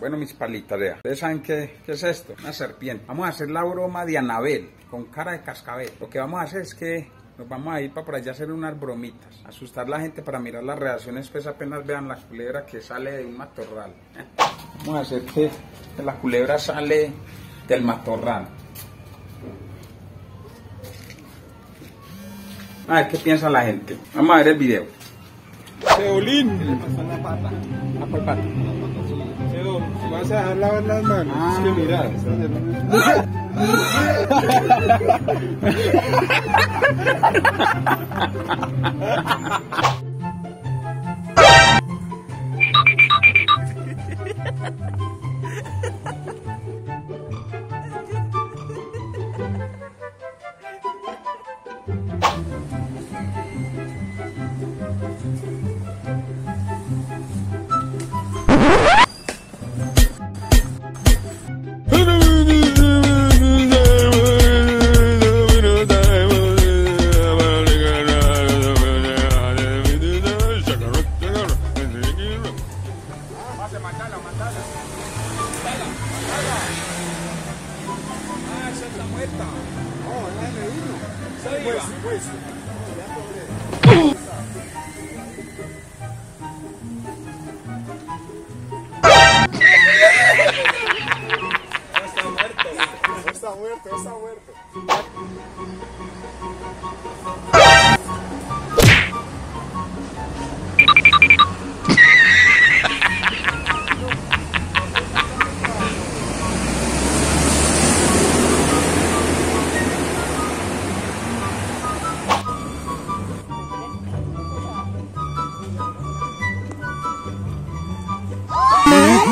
Bueno, mis palitas, vean. Ustedes saben qué es esto, una serpiente. Vamos a hacer la broma de Anabel con cara de cascabel. Lo que vamos a hacer es que nos vamos a ir para por allá a hacer unas bromitas, asustar a la gente para mirar las reacciones, pues apenas vean la culebra que sale de un matorral. Vamos a hacer que la culebra sale del matorral. A ver qué piensa la gente. Vamos a ver el video. Ceolín. ¿Qué le pasó a la pata? ¿A cuál pata? Vas a dejar lavar las manos. Ah, es que mira.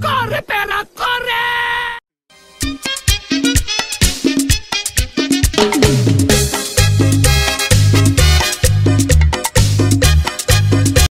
¡Corre, perra, corre!